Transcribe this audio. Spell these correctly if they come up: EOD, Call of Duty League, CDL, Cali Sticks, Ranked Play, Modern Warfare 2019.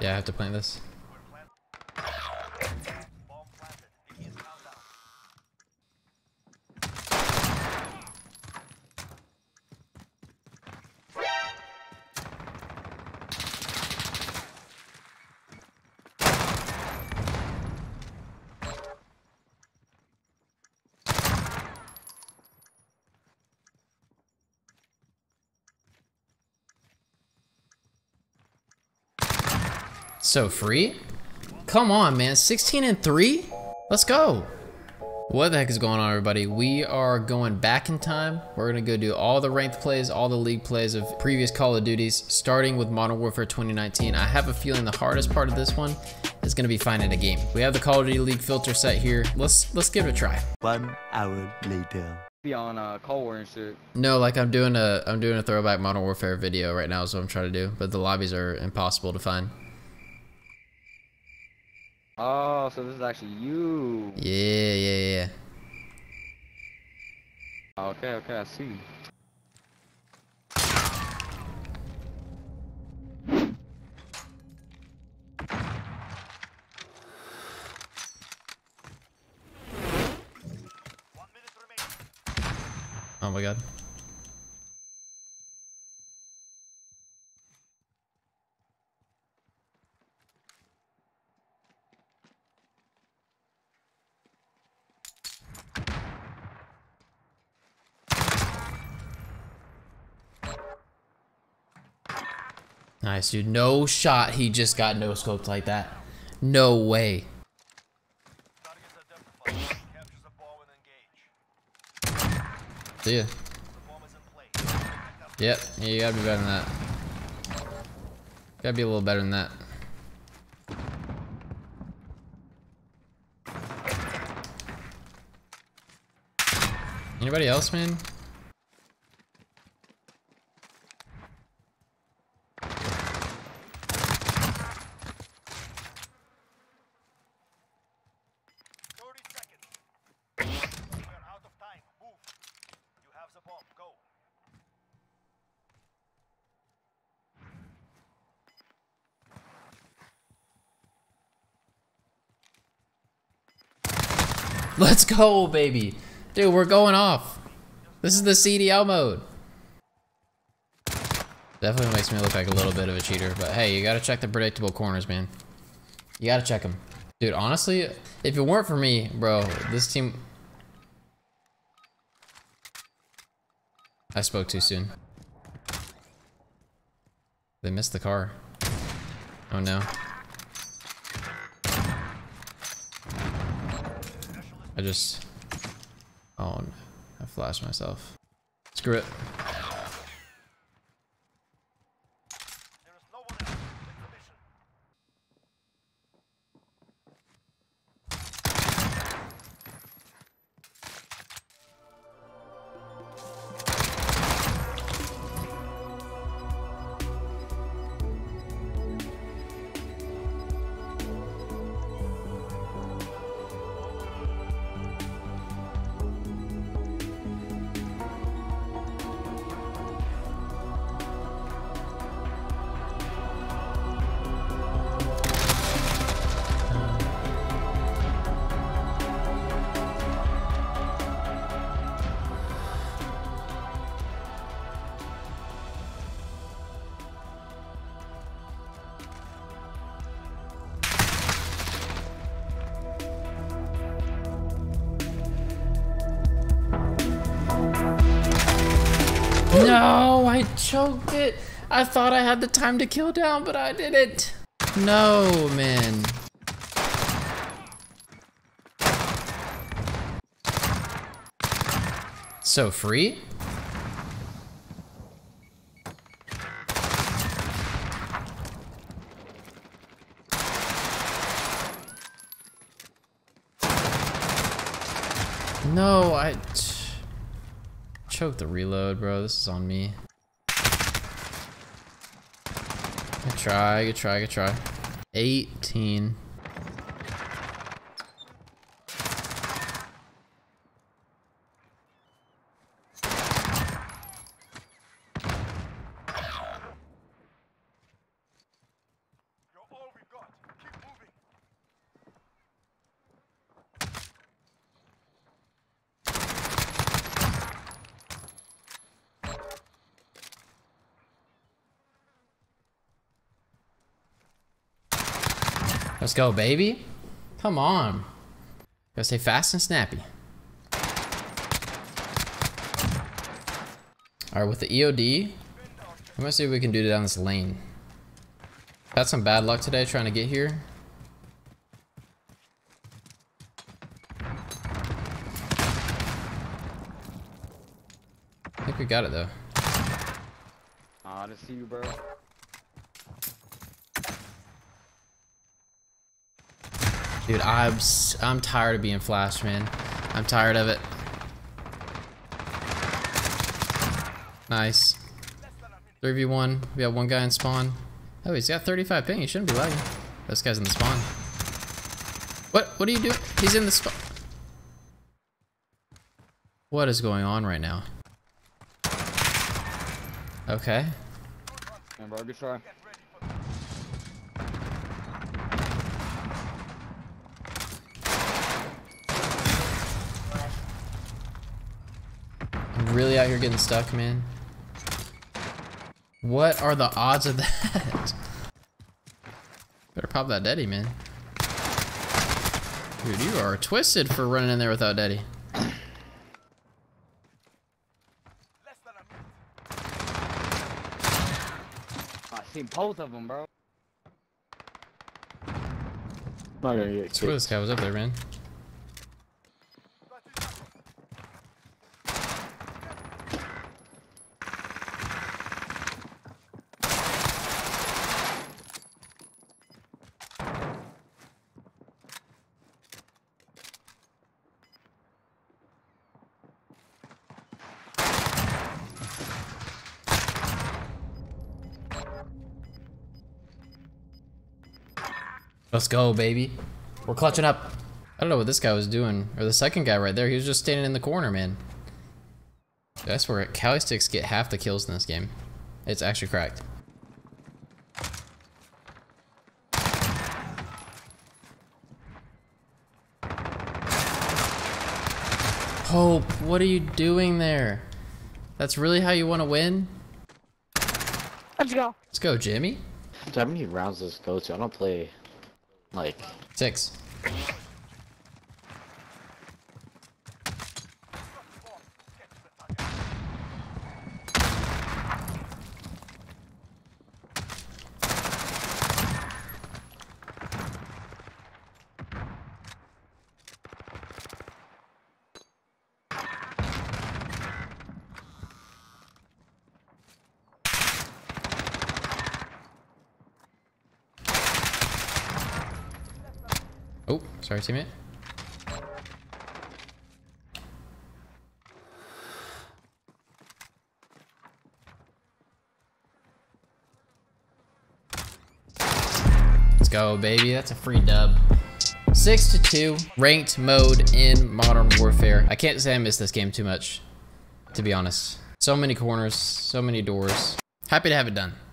Yeah, I have to plant this. So free? Come on, man. 16-3? Let's go. What the heck is going on, everybody? We are going back in time. We're gonna go do all the ranked plays, all the league plays of previous Call of Duties, starting with Modern Warfare 2019. I have a feeling the hardest part of this one is gonna be finding a game. We have the Call of Duty League filter set here. Let's give it a try. 1 hour later. Be on Cold War and shit. No, like I'm doing a throwback Modern Warfare video right now is what I'm trying to do, but the lobbies are impossible to find. Oh, so this is actually you. Yeah. Okay, I see. Oh my god. Nice, dude. No shot. He just got no-scoped like that. No way. See ya. Yep. Yeah, you gotta be better than that. Gotta be a little better than that. Anybody else, man? Let's go, baby. Dude, we're going off. This is the CDL mode. Definitely makes me look like a little bit of a cheater, but hey, you gotta check the predictable corners, man. You gotta check them. Dude, honestly, if it weren't for me, bro, this team... I spoke too soon. They missed the car. Oh no. I just... Oh, no. I flashed myself. Screw it. No, I choked it. I thought I had the time to kill down, but I didn't. No, man. So free? No, I... Choke the reload, bro. This is on me. Good try. 18. Let's go, baby. Come on. Gotta stay fast and snappy. Alright, with the EOD, I'm gonna see what we can do down this lane. Had some bad luck today trying to get here. I think we got it though. Aw, to see you, bro. Dude, I'm tired of being flashed, man. I'm tired of it. Nice. 3v1. We have one guy in spawn. Oh, he's got 35 ping. He shouldn't be lagging. This guy's in the spawn. What are you doing? He's in the spawn. What is going on right now? Okay. Really out here getting stuck, man. What are the odds of that? Better pop that Deddy, man. Dude, you are twisted for running in there without Deddy. I see both of them, bro. Not gonna get kicked. This guy was up there, man. Let's go, baby. We're clutching up. I don't know what this guy was doing, or the second guy right there. He was just standing in the corner, man. That's where Cali Sticks get half the kills in this game. It's actually cracked. Hope, what are you doing there? That's really how you want to win? Let's go. Let's go, Jimmy. How many rounds does this go to? I don't play. Like 6. Oh, sorry, teammate. Let's go, baby. That's a free dub. 6-2, ranked mode in Modern Warfare. I can't say I miss this game too much, to be honest. So many corners, so many doors. Happy to have it done.